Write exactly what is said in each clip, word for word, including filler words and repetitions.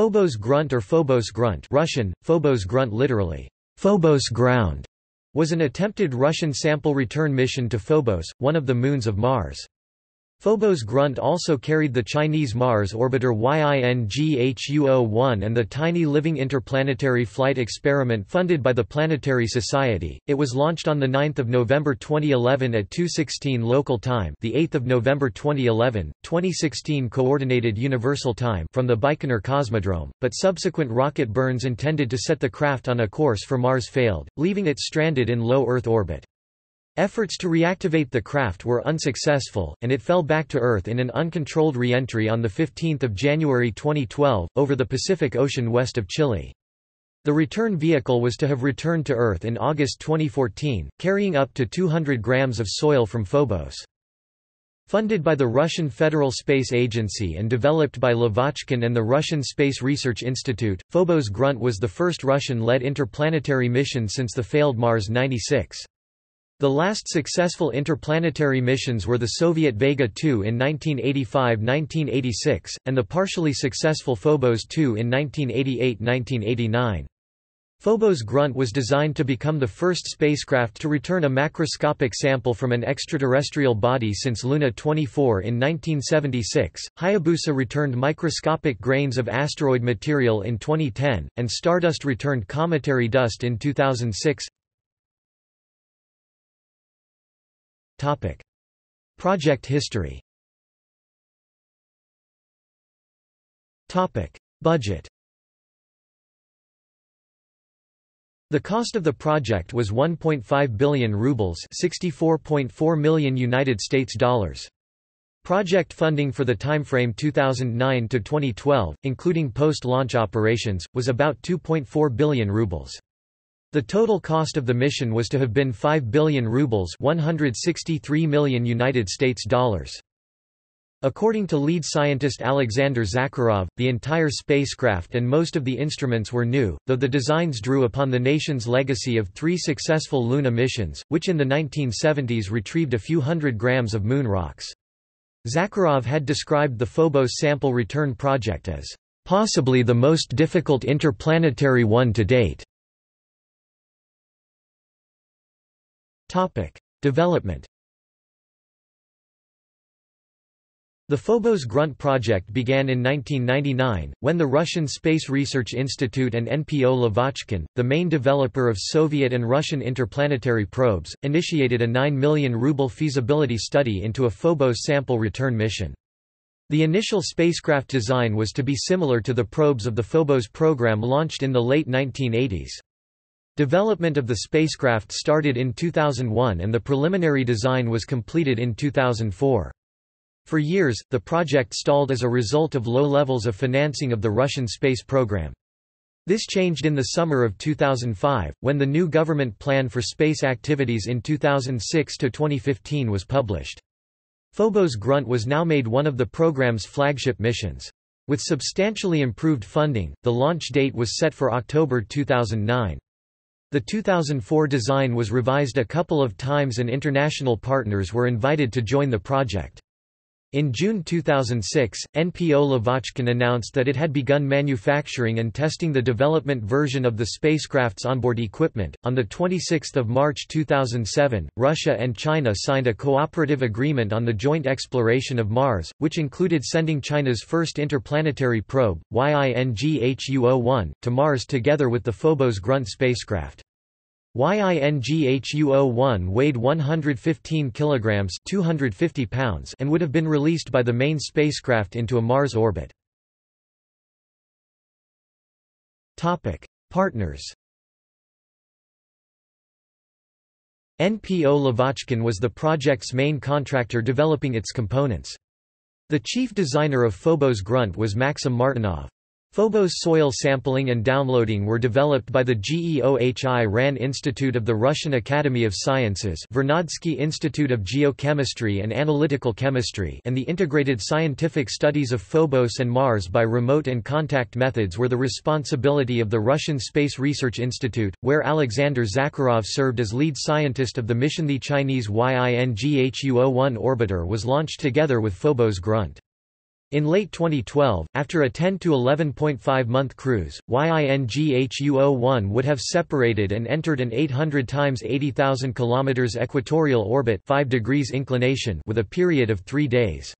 Fobos-Grunt or Phobos-Grunt Russian, Phobos-Grunt literally, Phobos ground, was an attempted Russian sample return mission to Phobos, one of the moons of Mars. Fobos-Grunt also carried the Chinese Mars orbiter Yinghuo one and the tiny Living Interplanetary Flight Experiment funded by the Planetary Society. It was launched on the ninth of November twenty eleven at two sixteen local time, the eighth of November twenty eleven, twenty sixteen Coordinated Universal Time from the Baikonur Cosmodrome, but subsequent rocket burns intended to set the craft on a course for Mars failed, leaving it stranded in low Earth orbit. Efforts to reactivate the craft were unsuccessful, and it fell back to Earth in an uncontrolled re-entry on fifteen January twenty twelve, over the Pacific Ocean west of Chile. The return vehicle was to have returned to Earth in August twenty fourteen, carrying up to two hundred grams of soil from Phobos. Funded by the Russian Federal Space Agency and developed by Lavochkin and the Russian Space Research Institute, Fobos-Grunt was the first Russian-led interplanetary mission since the failed Mars ninety-six. The last successful interplanetary missions were the Soviet Vega two in nineteen eighty-five to nineteen eighty-six, and the partially successful Phobos two in nineteen eighty-eight to nineteen eighty-nine. Fobos-Grunt was designed to become the first spacecraft to return a macroscopic sample from an extraterrestrial body since Luna twenty-four in nineteen seventy-six, Hayabusa returned microscopic grains of asteroid material in twenty ten, and Stardust returned cometary dust in two thousand six. Topic. Project history. Topic. Budget. The cost of the project was one point five billion rubles, sixty-four point four million United States dollars. Project funding for the timeframe two thousand nine to twenty twelve, including post-launch operations, was about two point four billion rubles. The total cost of the mission was to have been five billion rubles, one hundred sixty-three million United States dollars. According to lead scientist Alexander Zakharov, the entire spacecraft and most of the instruments were new, though the designs drew upon the nation's legacy of three successful Luna missions, which in the nineteen seventies retrieved a few hundred grams of moon rocks. Zakharov had described the Phobos sample return project as possibly the most difficult interplanetary one to date. Topic. Development. The Fobos-Grunt project began in nineteen ninety-nine, when the Russian Space Research Institute and N P O Lavochkin, the main developer of Soviet and Russian interplanetary probes, initiated a nine million ruble feasibility study into a Phobos sample return mission. The initial spacecraft design was to be similar to the probes of the Phobos program launched in the late nineteen eighties. Development of the spacecraft started in two thousand one and the preliminary design was completed in two thousand four. For years, the project stalled as a result of low levels of financing of the Russian space program. This changed in the summer of two thousand five, when the new government plan for space activities in two thousand six to twenty fifteen was published. Fobos-Grunt was now made one of the program's flagship missions. With substantially improved funding, the launch date was set for October two thousand nine. The two thousand four design was revised a couple of times and international partners were invited to join the project. In June two thousand six, N P O Lavochkin announced that it had begun manufacturing and testing the development version of the spacecraft's onboard equipment. On the twenty-sixth of March two thousand seven, Russia and China signed a cooperative agreement on the joint exploration of Mars, which included sending China's first interplanetary probe, Yinghuo one, to Mars together with the Fobos-Grunt spacecraft. Yinghuo one weighed one hundred fifteen kilograms (two hundred fifty pounds) and would have been released by the main spacecraft into a Mars orbit. Topic: Partners. N P O Lavochkin was the project's main contractor developing its components. The chief designer of Fobos-Grunt was Maxim Martynov. Phobos soil sampling and downloading were developed by the GEOHI RAN Institute of the Russian Academy of Sciences, Vernadsky Institute of Geochemistry and Analytical Chemistry, and the integrated scientific studies of Phobos and Mars by remote and contact methods were the responsibility of the Russian Space Research Institute, where Alexander Zakharov served as lead scientist of the mission. The Chinese Yinghuo one orbiter was launched together with Fobos-Grunt. In late twenty twelve, after a ten to eleven point five month cruise, Yinghuo one would have separated and entered an eight hundred times eighty thousand kilometers equatorial orbit five degrees inclination with a period of three days.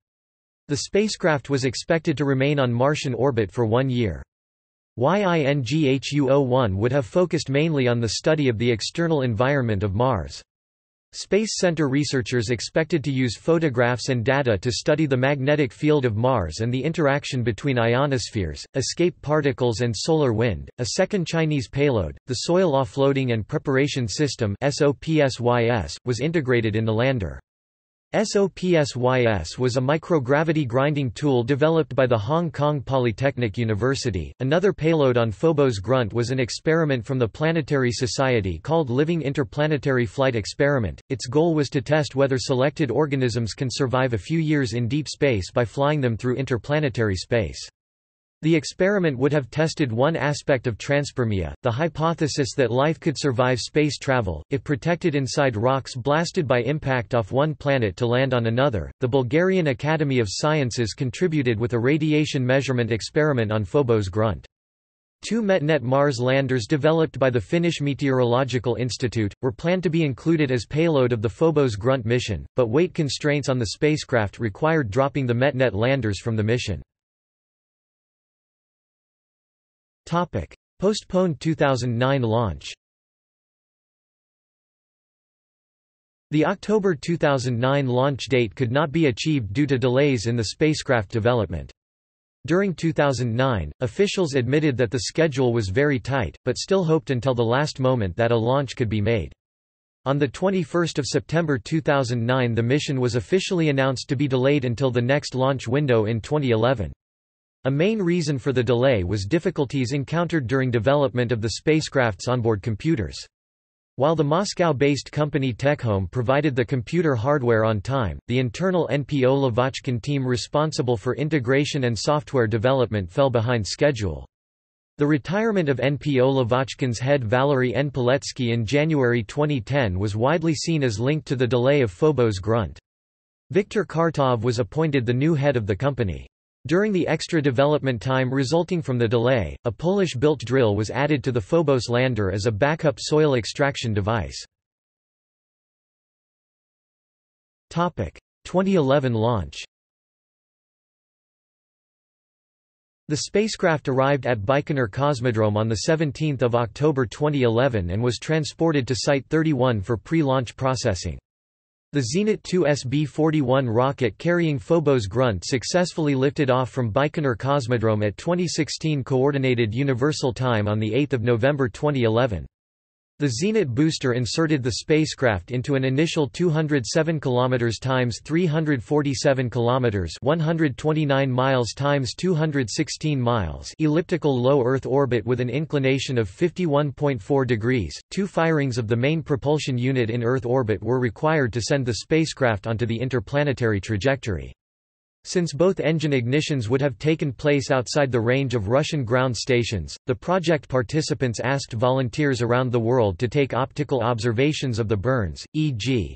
The spacecraft was expected to remain on Martian orbit for one year. Yinghuo one would have focused mainly on the study of the external environment of Mars. Space Center researchers expected to use photographs and data to study the magnetic field of Mars and the interaction between ionospheres, escape particles, and solar wind. A second Chinese payload, the Soil Offloading and Preparation System (S O P S Y S), was integrated in the lander. S O P S Y S was a microgravity grinding tool developed by the Hong Kong Polytechnic University. Another payload on Fobos-Grunt was an experiment from the Planetary Society called Living Interplanetary Flight Experiment. Its goal was to test whether selected organisms can survive a few years in deep space by flying them through interplanetary space. The experiment would have tested one aspect of transpermia, the hypothesis that life could survive space travel, if protected inside rocks blasted by impact off one planet to land on another. The Bulgarian Academy of Sciences contributed with a radiation measurement experiment on Fobos-Grunt. Two Metnet Mars landers developed by the Finnish Meteorological Institute were planned to be included as payload of the Fobos-Grunt mission, but weight constraints on the spacecraft required dropping the Metnet landers from the mission. Topic: Postponed two thousand nine launch. The October two thousand nine launch date could not be achieved due to delays in the spacecraft development. During two thousand nine, officials admitted that the schedule was very tight, but still hoped until the last moment that a launch could be made. On the twenty-first of September two thousand nine, the mission was officially announced to be delayed until the next launch window in twenty eleven. A main reason for the delay was difficulties encountered during development of the spacecraft's onboard computers. While the Moscow-based company Techom provided the computer hardware on time, the internal N P O Lavochkin team responsible for integration and software development fell behind schedule. The retirement of N P O Lavochkin's head Valery N Poletsky in January twenty ten was widely seen as linked to the delay of Fobos-Grunt. Viktor Kartov was appointed the new head of the company. During the extra development time resulting from the delay, a Polish-built drill was added to the Phobos lander as a backup soil extraction device. twenty eleven launch. The spacecraft arrived at Baikonur Cosmodrome on the seventeenth of October twenty eleven and was transported to Site thirty-one for pre-launch processing. The Zenit two S B forty-one rocket carrying Fobos-Grunt successfully lifted off from Baikonur Cosmodrome at twenty sixteen Coordinated Universal Time on the eighth of November twenty eleven. The Zenit booster inserted the spacecraft into an initial two hundred seven kilometers times three hundred forty-seven kilometers (one hundred twenty-nine miles times two hundred sixteen miles) elliptical low Earth orbit with an inclination of fifty-one point four degrees. Two firings of the main propulsion unit in Earth orbit were required to send the spacecraft onto the interplanetary trajectory. Since both engine ignitions would have taken place outside the range of Russian ground stations, the project participants asked volunteers around the world to take optical observations of the burns, for example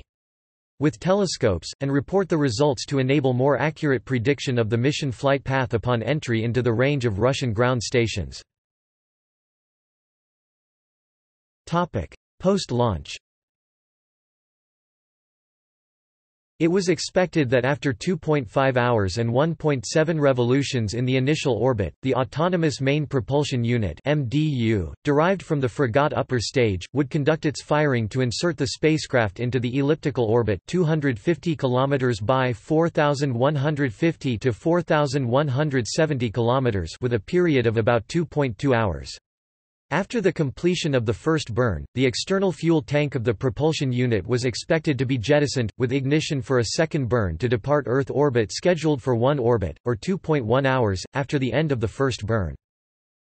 with telescopes, and report the results to enable more accurate prediction of the mission flight path upon entry into the range of Russian ground stations. Post-launch. It was expected that after two point five hours and one point seven revolutions in the initial orbit, the Autonomous Main Propulsion Unit (M D U), derived from the Fregat upper stage, would conduct its firing to insert the spacecraft into the elliptical orbit two hundred fifty kilometers by four thousand one hundred fifty to four thousand one hundred seventy kilometers with a period of about two point two hours. After the completion of the first burn, the external fuel tank of the propulsion unit was expected to be jettisoned, with ignition for a second burn to depart Earth orbit scheduled for one orbit, or two point one hours, after the end of the first burn.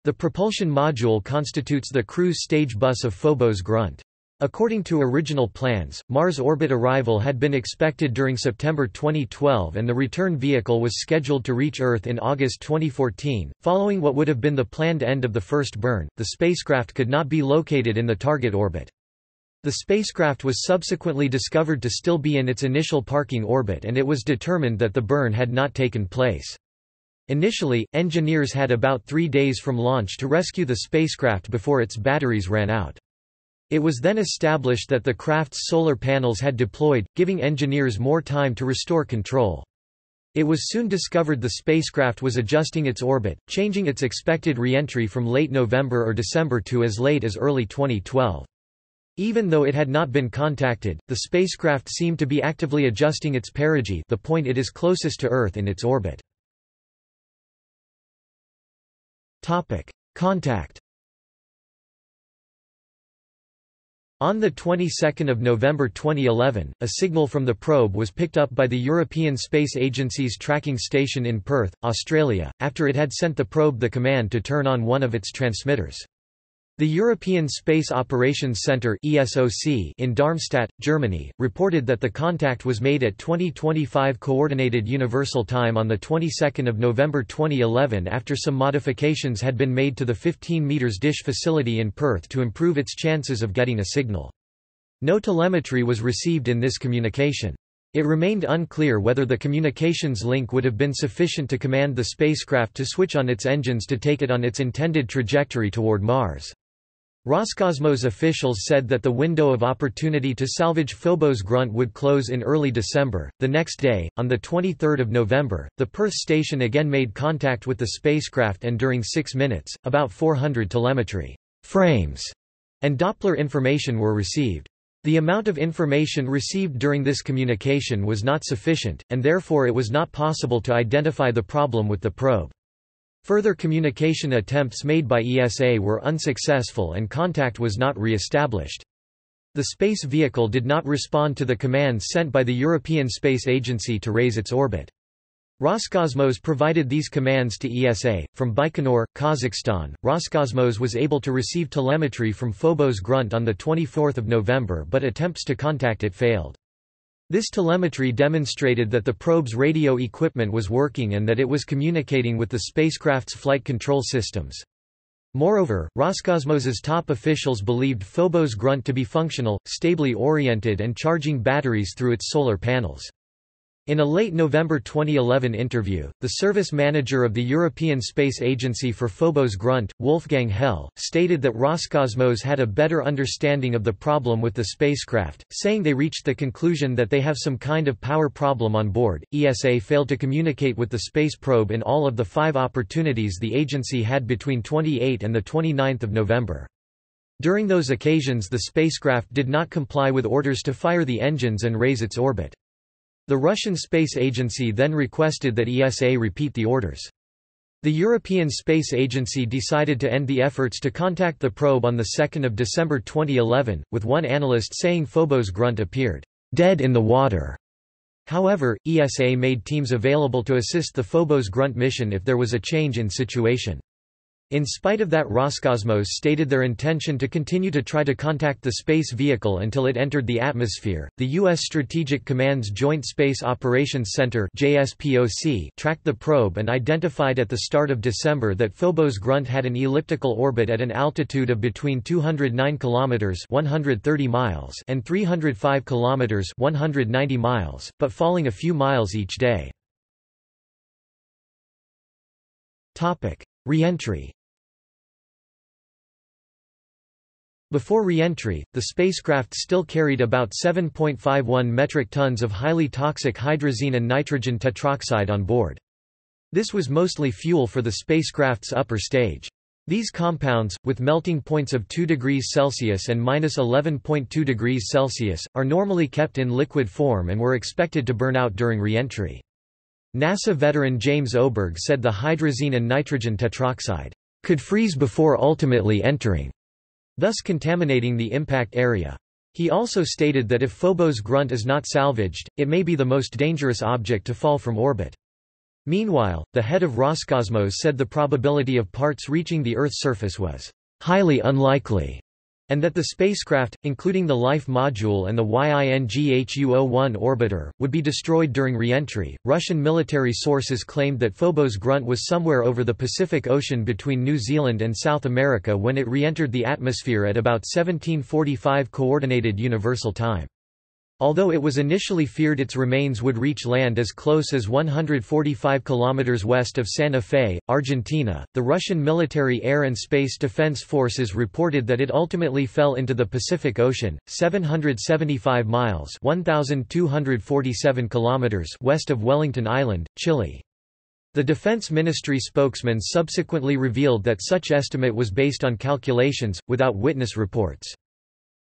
The propulsion module constitutes the cruise stage bus of Fobos-Grunt. According to original plans, Mars orbit arrival had been expected during September twenty twelve and the return vehicle was scheduled to reach Earth in August twenty fourteen. Following what would have been the planned end of the first burn, the spacecraft could not be located in the target orbit. The spacecraft was subsequently discovered to still be in its initial parking orbit and it was determined that the burn had not taken place. Initially, engineers had about three days from launch to rescue the spacecraft before its batteries ran out. It was then established that the craft's solar panels had deployed, giving engineers more time to restore control. It was soon discovered the spacecraft was adjusting its orbit, changing its expected re-entry from late November or December to as late as early twenty twelve. Even though it had not been contacted, the spacecraft seemed to be actively adjusting its perigee, the point it is closest to Earth in its orbit. Topic: Contact. On the twenty-second of November twenty eleven, a signal from the probe was picked up by the European Space Agency's tracking station in Perth, Australia, after it had sent the probe the command to turn on one of its transmitters. The European Space Operations Centre (E S O C) in Darmstadt, Germany, reported that the contact was made at twenty twenty-five Coordinated Universal Time on the twenty-second of November twenty eleven after some modifications had been made to the fifteen meters dish facility in Perth to improve its chances of getting a signal. No telemetry was received in this communication. It remained unclear whether the communications link would have been sufficient to command the spacecraft to switch on its engines to take it on its intended trajectory toward Mars. Roscosmos officials said that the window of opportunity to salvage Phobos-Grunt would close in early December. The next day, on the twenty-third of November, the Perth station again made contact with the spacecraft, and during six minutes, about four hundred telemetry frames and Doppler information were received. The amount of information received during this communication was not sufficient, and therefore it was not possible to identify the problem with the probe. Further communication attempts made by E S A were unsuccessful and contact was not re-established. The space vehicle did not respond to the commands sent by the European Space Agency to raise its orbit. Roscosmos provided these commands to E S A. From Baikonur, Kazakhstan, Roscosmos was able to receive telemetry from Phobos-Grunt on the twenty-fourth of November, but attempts to contact it failed. This telemetry demonstrated that the probe's radio equipment was working and that it was communicating with the spacecraft's flight control systems. Moreover, Roscosmos's top officials believed Phobos-Grunt to be functional, stably oriented, and charging batteries through its solar panels. In a late November twenty eleven interview, the service manager of the European Space Agency for Phobos-Grunt, Wolfgang Hell, stated that Roscosmos had a better understanding of the problem with the spacecraft, saying they reached the conclusion that they have some kind of power problem on board. E S A failed to communicate with the space probe in all of the five opportunities the agency had between twenty-eighth and the twenty-ninth of November. During those occasions, the spacecraft did not comply with orders to fire the engines and raise its orbit. The Russian Space Agency then requested that E S A repeat the orders. The European Space Agency decided to end the efforts to contact the probe on the second of December twenty eleven, with one analyst saying Phobos-Grunt appeared dead in the water. However, E S A made teams available to assist the Phobos-Grunt mission if there was a change in situation. In spite of that, Roscosmos stated their intention to continue to try to contact the space vehicle until it entered the atmosphere. The U S Strategic Command's Joint Space Operations Center (J S P O C) tracked the probe and identified at the start of December that Phobos-Grunt had an elliptical orbit at an altitude of between two hundred nine kilometers (one hundred thirty miles) and three hundred five kilometers (one hundred ninety miles), but falling a few miles each day. Topic: Re-entry. Before re-entry, the spacecraft still carried about seven point five one metric tons of highly toxic hydrazine and nitrogen tetroxide on board. This was mostly fuel for the spacecraft's upper stage. These compounds, with melting points of two degrees Celsius and minus eleven point two degrees Celsius, are normally kept in liquid form and were expected to burn out during re-entry. NASA veteran James Oberg said the hydrazine and nitrogen tetroxide could freeze before ultimately entering, thus contaminating the impact area. He also stated that if Phobos-Grunt is not salvaged, it may be the most dangerous object to fall from orbit. Meanwhile, the head of Roscosmos said the probability of parts reaching the Earth's surface was highly unlikely, and that the spacecraft, including the LIFE module and the Yinghuo one orbiter, would be destroyed during re-entry. Russian military sources claimed that Phobos-Grunt was somewhere over the Pacific Ocean between New Zealand and South America when it re-entered the atmosphere at about seventeen forty-five Coordinated Universal Time. Although it was initially feared its remains would reach land as close as one hundred forty-five kilometers west of Santa Fe, Argentina, the Russian military air and space defense forces reported that it ultimately fell into the Pacific Ocean, seven hundred seventy-five miles (one thousand two hundred forty-seven kilometers) west of Wellington Island, Chile. The Defense Ministry spokesman subsequently revealed that such estimate was based on calculations, without witness reports.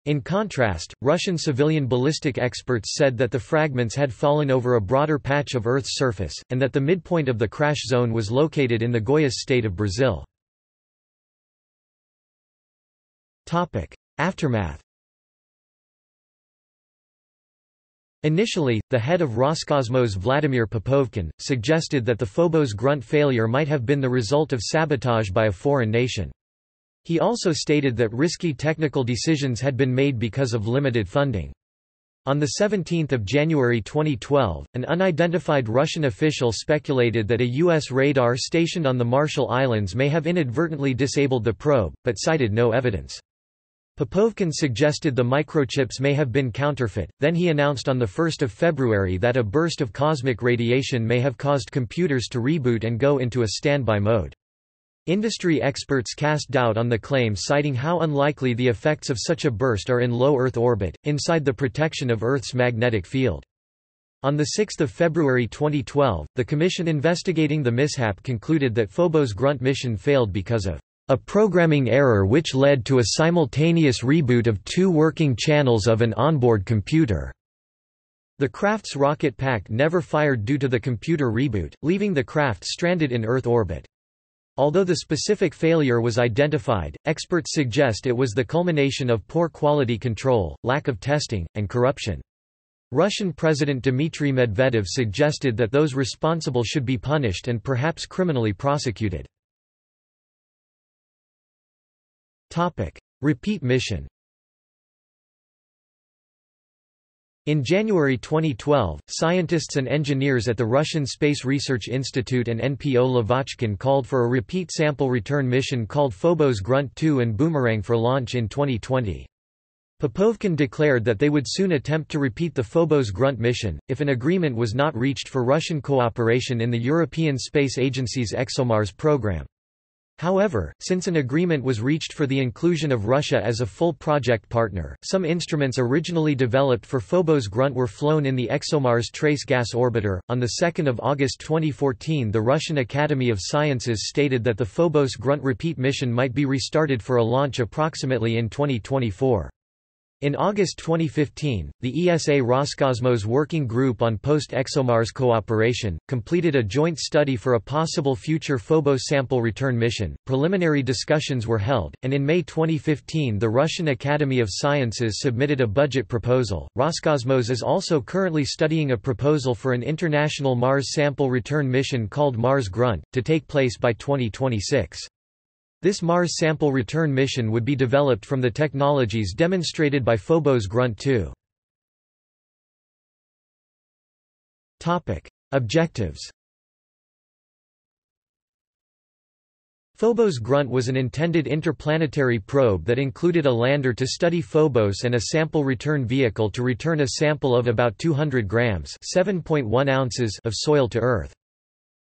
In contrast, Russian civilian ballistic experts said that the fragments had fallen over a broader patch of Earth's surface, and that the midpoint of the crash zone was located in the Goiás state of Brazil. Aftermath. Initially, the head of Roscosmos Vladimir Popovkin suggested that the Fobos-Grunt failure might have been the result of sabotage by a foreign nation. He also stated that risky technical decisions had been made because of limited funding. On the seventeenth of January twenty twelve, an unidentified Russian official speculated that a U S radar stationed on the Marshall Islands may have inadvertently disabled the probe, but cited no evidence. Popovkin suggested the microchips may have been counterfeit, then he announced on the first of February that a burst of cosmic radiation may have caused computers to reboot and go into a standby mode. Industry experts cast doubt on the claim, citing how unlikely the effects of such a burst are in low Earth orbit, inside the protection of Earth's magnetic field. On the sixth of February twenty twelve, the commission investigating the mishap concluded that Phobos-Grunt mission failed because of a programming error which led to a simultaneous reboot of two working channels of an onboard computer. The craft's rocket pack never fired due to the computer reboot, leaving the craft stranded in Earth orbit. Although the specific failure was identified, experts suggest it was the culmination of poor quality control, lack of testing, and corruption. Russian President Dmitry Medvedev suggested that those responsible should be punished and perhaps criminally prosecuted. Topic: Repeat mission. In January twenty twelve, scientists and engineers at the Russian Space Research Institute and N P O Lavochkin called for a repeat sample return mission called Phobos-Grunt two and Boomerang for launch in twenty twenty. Popovkin declared that they would soon attempt to repeat the Phobos-Grunt mission, if an agreement was not reached for Russian cooperation in the European Space Agency's ExoMars program. However, since an agreement was reached for the inclusion of Russia as a full project partner, some instruments originally developed for Phobos-Grunt were flown in the ExoMars Trace Gas Orbiter. On the second of August twenty fourteen, the Russian Academy of Sciences stated that the Phobos-Grunt repeat mission might be restarted for a launch approximately in twenty twenty-four. In August twenty fifteen, the E S A Roscosmos Working Group on Post-ExoMars Cooperation completed a joint study for a possible future Phobos sample return mission. Preliminary discussions were held, and in May twenty fifteen, the Russian Academy of Sciences submitted a budget proposal. Roscosmos is also currently studying a proposal for an international Mars sample return mission called Mars-Grunt to take place by twenty twenty-six. This Mars sample return mission would be developed from the technologies demonstrated by Phobos-Grunt two. Topic: Objectives. Phobos-Grunt was an intended interplanetary probe that included a lander to study Phobos and a sample return vehicle to return a sample of about two hundred grams (seven point one ounces) of soil to Earth.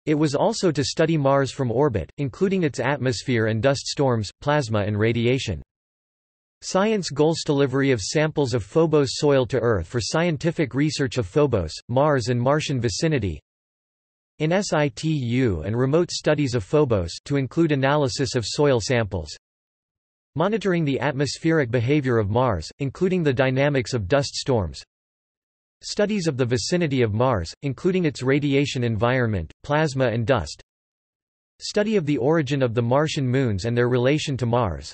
It was also to study Mars from orbit, including its atmosphere and dust storms, plasma and radiation. Science goals: delivery of samples of Phobos soil to Earth for scientific research of Phobos, Mars and Martian vicinity. In situ and remote studies of Phobos to include analysis of soil samples. Monitoring the atmospheric behavior of Mars, including the dynamics of dust storms. Studies of the vicinity of Mars, including its radiation environment, plasma and dust. Study of the origin of the Martian moons and their relation to Mars.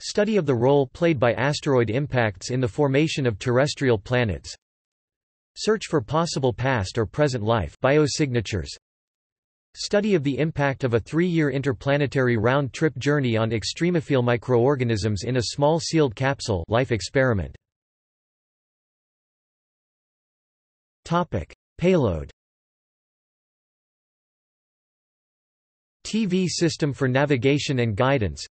Study of the role played by asteroid impacts in the formation of terrestrial planets. Search for possible past or present life biosignatures. Study of the impact of a three-year interplanetary round-trip journey on extremophile microorganisms in a small sealed capsule life experiment. Topic: Payload. T V system for navigation and guidance.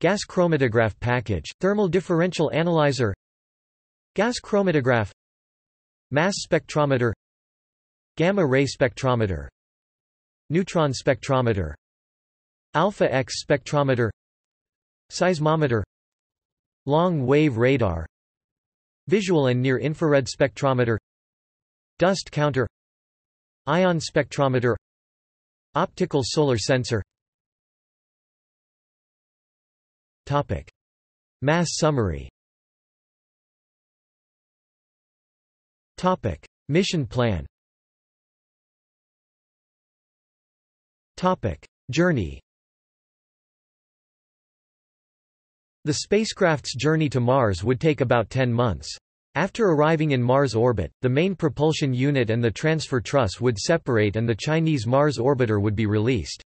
Gas chromatograph package, thermal differential analyzer. Gas chromatograph, mass spectrometer, gamma ray spectrometer, neutron spectrometer, alpha X spectrometer, seismometer, long wave radar, visual and near infrared spectrometer, dust counter, ion spectrometer, optical solar sensor. Topic: mass summary. Topic: mission plan. Topic: journey. The spacecraft's journey to Mars would take about ten months. After arriving in Mars orbit, the main propulsion unit and the transfer truss would separate and the Chinese Mars orbiter would be released.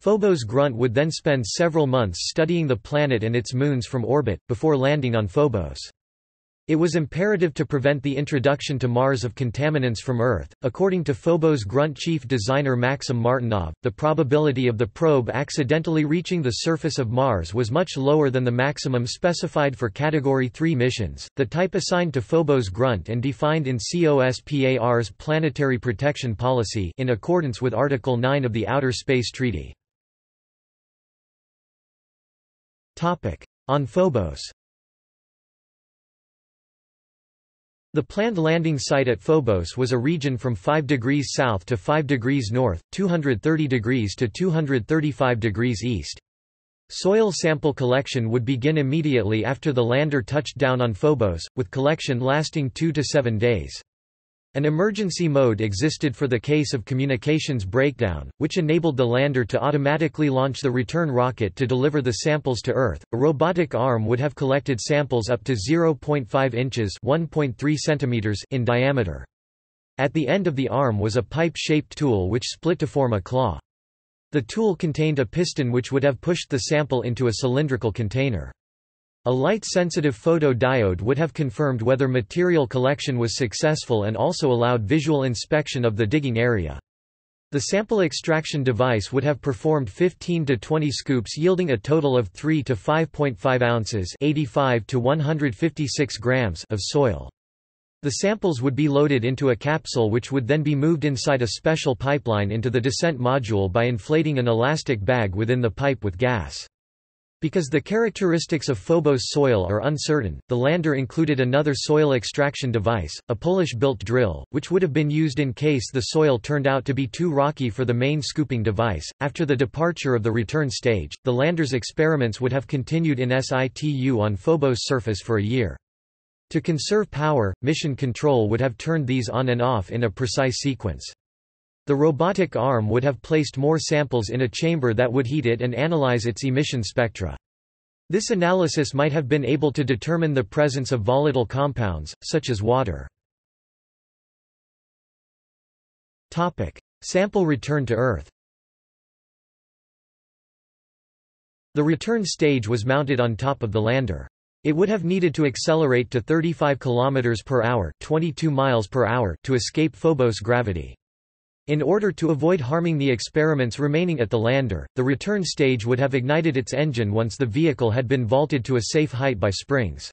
Phobos-Grunt would then spend several months studying the planet and its moons from orbit, before landing on Phobos. It was imperative to prevent the introduction to Mars of contaminants from Earth. According to Phobos-Grunt chief designer Maxim Martynov, the probability of the probe accidentally reaching the surface of Mars was much lower than the maximum specified for Category three missions, the type assigned to Phobos-Grunt and defined in COSPAR's Planetary Protection Policy in accordance with Article nine of the Outer Space Treaty. Topic: on Phobos. The planned landing site at Phobos was a region from five degrees south to five degrees north, two hundred thirty degrees to two hundred thirty-five degrees east. Soil sample collection would begin immediately after the lander touched down on Phobos, with collection lasting two to seven days. An emergency mode existed for the case of communications breakdown, which enabled the lander to automatically launch the return rocket to deliver the samples to Earth. A robotic arm would have collected samples up to zero point five inches (one point three centimeters) in diameter. At the end of the arm was a pipe-shaped tool which split to form a claw. The tool contained a piston which would have pushed the sample into a cylindrical container. A light-sensitive photodiode would have confirmed whether material collection was successful and also allowed visual inspection of the digging area. The sample extraction device would have performed fifteen to twenty scoops yielding a total of three to five point five ounces (eighty-five to one hundred fifty-six grams) of soil. The samples would be loaded into a capsule which would then be moved inside a special pipeline into the descent module by inflating an elastic bag within the pipe with gas. Because the characteristics of Phobos soil are uncertain, the lander included another soil extraction device, a Polish-built drill, which would have been used in case the soil turned out to be too rocky for the main scooping device. After the departure of the return stage, the lander's experiments would have continued in situ on Phobos' surface for a year. To conserve power, mission control would have turned these on and off in a precise sequence. The robotic arm would have placed more samples in a chamber that would heat it and analyze its emission spectra. This analysis might have been able to determine the presence of volatile compounds, such as water. Topic: sample return to Earth. The return stage was mounted on top of the lander. It would have needed to accelerate to thirty-five kilometers per hour (twenty-two miles per hour) to escape Phobos gravity. In order to avoid harming the experiments remaining at the lander, the return stage would have ignited its engine once the vehicle had been vaulted to a safe height by springs.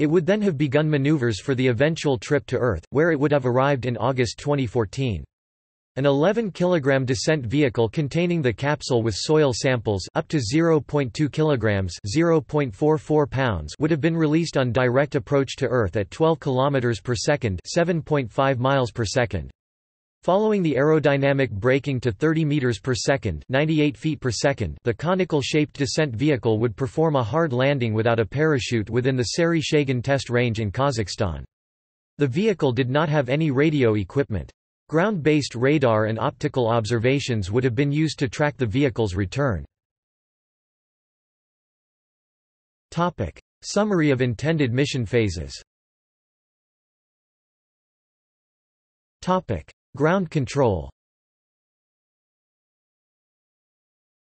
It would then have begun maneuvers for the eventual trip to Earth, where it would have arrived in August twenty fourteen. An eleven kilogram descent vehicle containing the capsule with soil samples up to zero point two kilograms (zero point four four pounds) would have been released on direct approach to Earth at twelve kilometers per second (seven point five miles per second). Following the aerodynamic braking to thirty meters per second (ninety-eight feet per second), the conical-shaped descent vehicle would perform a hard landing without a parachute within the Sari-Shagan test range in Kazakhstan. The vehicle did not have any radio equipment. Ground-based radar and optical observations would have been used to track the vehicle's return. Topic: summary of intended mission phases. Topic: ground control.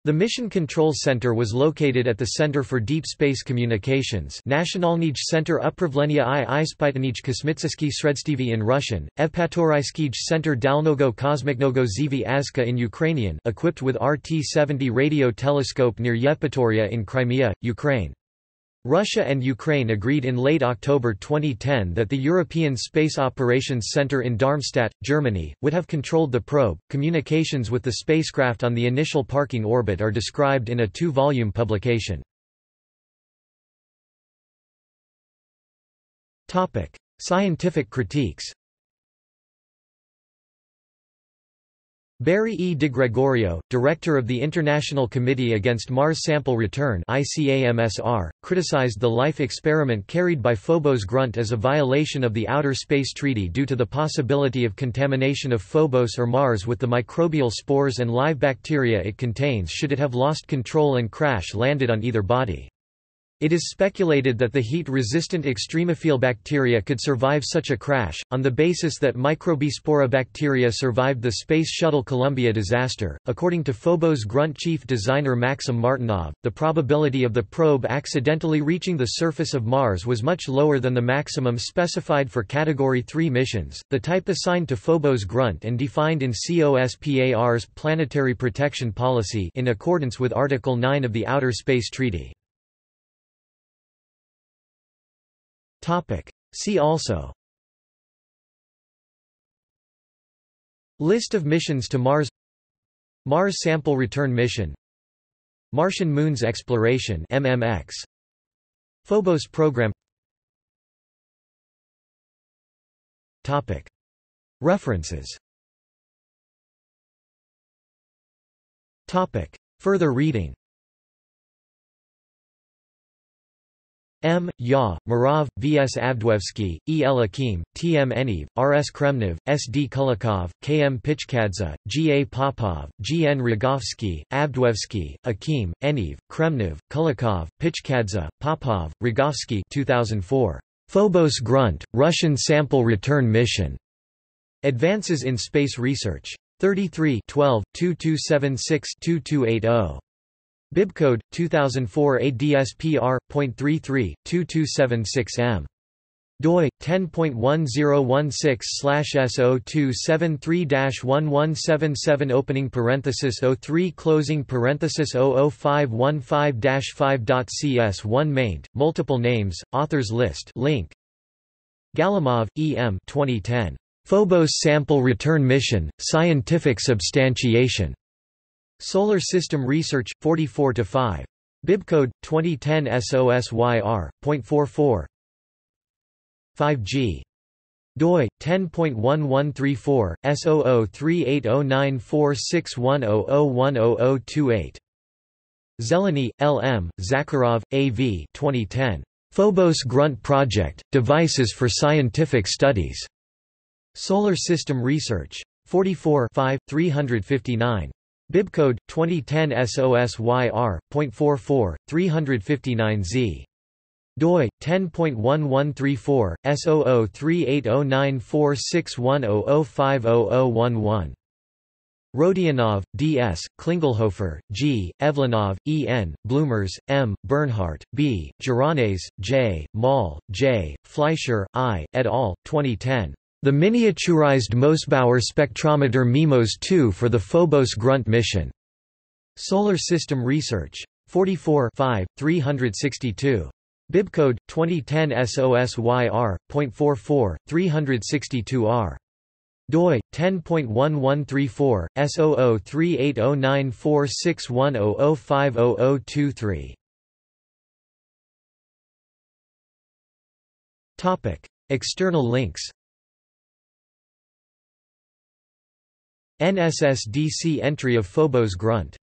The Mission Control Center was located at the Center for Deep Space Communications Nationalnij Center Upravlenia I Ispytanij Kosmitsky Sredstevy in Russian, Evpatorayskij Center Dalnogo Kosmiknogo Zv Azka in Ukrainian, equipped with R T seventy radio telescope near Yevpatoria in Crimea, Ukraine. Russia and Ukraine agreed in late October twenty ten that the European Space Operations Centre in Darmstadt, Germany, would have controlled the probe. Communications with the spacecraft on the initial parking orbit are described in a two-volume publication. Topic: Scientific critiques. Barry E. DiGregorio, director of the International Committee Against Mars Sample Return (I C A M S R), criticized the life experiment carried by Phobos-Grunt as a violation of the Outer Space Treaty due to the possibility of contamination of Phobos or Mars with the microbial spores and live bacteria it contains should it have lost control and crash-landed on either body. It is speculated that the heat-resistant extremophile bacteria could survive such a crash, on the basis that Microbispora bacteria survived the Space Shuttle Columbia disaster. According to Phobos-Grunt chief designer Maxim Martynov, the probability of the probe accidentally reaching the surface of Mars was much lower than the maximum specified for Category three missions, the type assigned to Phobos-Grunt and defined in COSPAR's Planetary Protection Policy in accordance with Article nine of the Outer Space Treaty. See also: List of missions to Mars, Mars Sample Return Mission, Martian Moons Exploration (M M X), Phobos Program. References. Further reading. M. Ya, Murav, V. S. Avdwevsky, E. L. Akim, T. M. Eniv, R. S. Kremnev, S. D. Kulikov, K. M. Pichkadze, G. A. Popov, G. N. Rogovsky, Avdwevsky, Akim, Eniv, Kremnev, Kulikov, Pichkadze, Popov, Rogovsky. two thousand four. Phobos-Grunt, Russian Sample Return Mission. Advances in Space Research. thirty-three, twelve, twenty-two seventy-six, twenty-two eighty. Bibcode, two thousand four A D S P R dot three three, two two seven six M. doi, ten point one zero one six slash S zero two seven three dash one one seven seven opening parenthesis oh three closing parenthesis zero zero five one five dash five dot C S one maint, multiple names, authors list link. Galimov, E M twenty ten. Phobos Sample Return Mission, Scientific Substantiation. Solar System Research, forty-four to five. Bibcode, twenty ten S O S Y R point four four. five G. doi, ten point one one three four S zero zero three eight zero nine four six one zero zero one zero zero two eight. Zeleny, L M, Zakharov, A V twenty ten. Phobos-Grunt Project, Devices for Scientific Studies. Solar System Research. forty-four, five, three fifty-nine. Bibcode, twenty ten S O S Y R point four four, three fifty-nine Z. doi, ten point one one three four S zero zero three eight zero nine four six one zero zero five zero zero one one. Rodionov, D S, Klingelhofer, G, Evlenov, E N, Bloomers, M, Bernhardt, B, Girones, J, Mall, J, Fleischer, I, et al., twenty ten. The miniaturized Mosbauer spectrometer MIMOS two for the Phobos-Grunt mission. Solar System Research. forty-four, five, three sixty-two. Bibcode, twenty ten S O S Y R point four four, three sixty-two R. doi, ten point one one three four S zero zero three eight zero nine four six one zero zero five zero zero two three. External links. N S S D C entry of Phobos-Grunt.